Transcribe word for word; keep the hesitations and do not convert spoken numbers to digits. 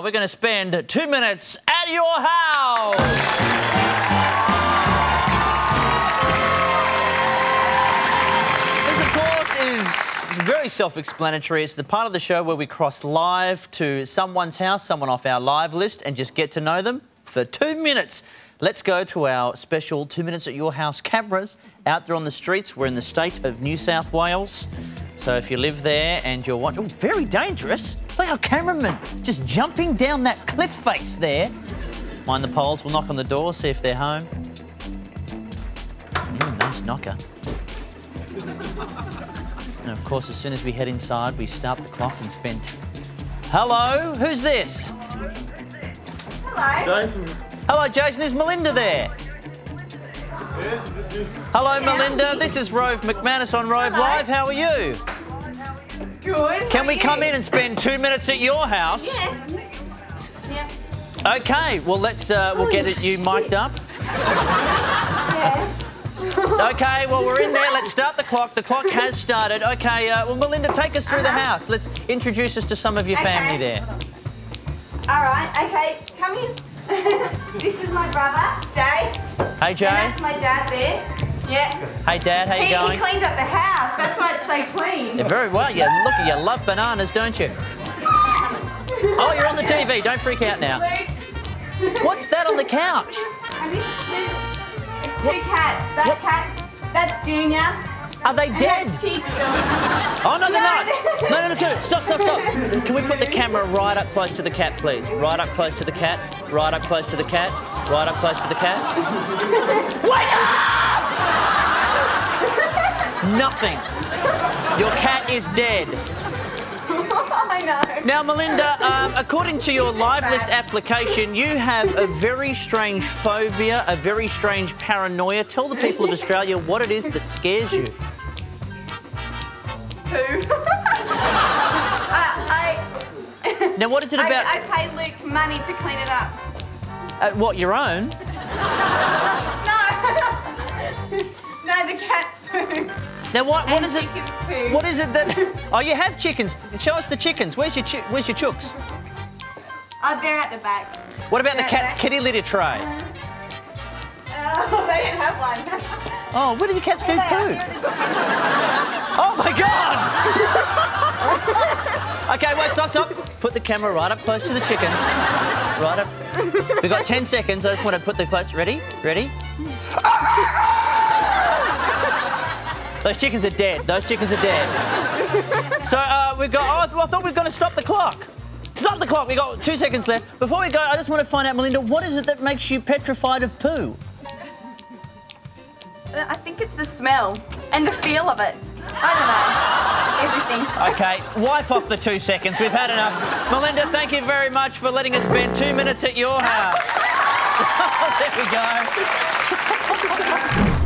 now we're going to spend two minutes at your house. This, of course, is... It's very self-explanatory. It's the part of the show where we cross live to someone's house, someone off our live list, and just get to know them for two minutes. Let's go to our special Two Minutes at Your House cameras out there on the streets. We're in the state of New South Wales. So if you live there and you're watching... Oh, very dangerous. Look at our cameraman just jumping down that cliff face there. Mind the poles. We'll knock on the door, see if they're home. Ooh, nice knocker. And, of course, as soon as we head inside, we start the clock and spend... Hello? Who's this? Hello, who's this? Hello. Jason. Hello, Jason. Is Melinda there? Yes, this is... Hello, yeah. Melinda. This is Rove McManus on Rove Hello. Live. How are you? Good. Can we come in and spend two minutes at your house? Yeah. Yeah. OK, well, let's... Uh, we'll get it, you mic'd up. Yeah. OK, well, we're in there. Let's start the clock. The clock has started. OK, uh, well, Melinda, take us through uh-huh. the house. Let's introduce us to some of your okay. family there. All right, OK, come in. This is my brother, Jay. Hey, Jay. And that's my dad there. Yeah. Hey, Dad, how you he, going? He cleaned up the house. That's why it's so clean. Yeah, very well. You look, you love bananas, don't you? Oh, you're on the T V. Don't freak out now. What's that on the couch? Two cats. That what? cat, that's Junior. Are they dead? Oh, no, they're not. No, no, no, good. Stop, stop, stop. Can we put the camera right up close to the cat, please? Right up close to the cat. Right up close to the cat. Right up close to the cat. Wake up! Nothing. Your cat is dead. I know. Now, Melinda, um, according to your live list application, you have a very strange phobia, a very strange paranoia. Tell the people of Australia what it is that scares you. Poo. uh, I... Now, what is it about... I, I pay Luke money to clean it up. Uh, what, your own? No. No, the cat's poo. Now what? What is it? Food. What is it that? Oh, you have chickens. Show us the chickens. Where's your chi Where's your chooks? Oh, they're at the back. What about they're the cat's the kitty litter tray? Uh, oh, they didn't have one. Oh, where do your cats do yeah, poo? Oh my God! Okay, wait, stop, stop. Put the camera right up close to the chickens. Right up. We've got ten seconds. I just want to put the clutch. Ready? Ready? Those chickens are dead. Those chickens are dead. So uh, we've got... Oh, well, I thought we were going to stop the clock. Stop the clock. We've got two seconds left. Before we go, I just want to find out, Melinda, what is it that makes you petrified of poo? I think it's the smell and the feel of it. I don't know. Everything. OK, wipe off the two seconds. We've had enough. Melinda, thank you very much for letting us spend two minutes at your house. There we go.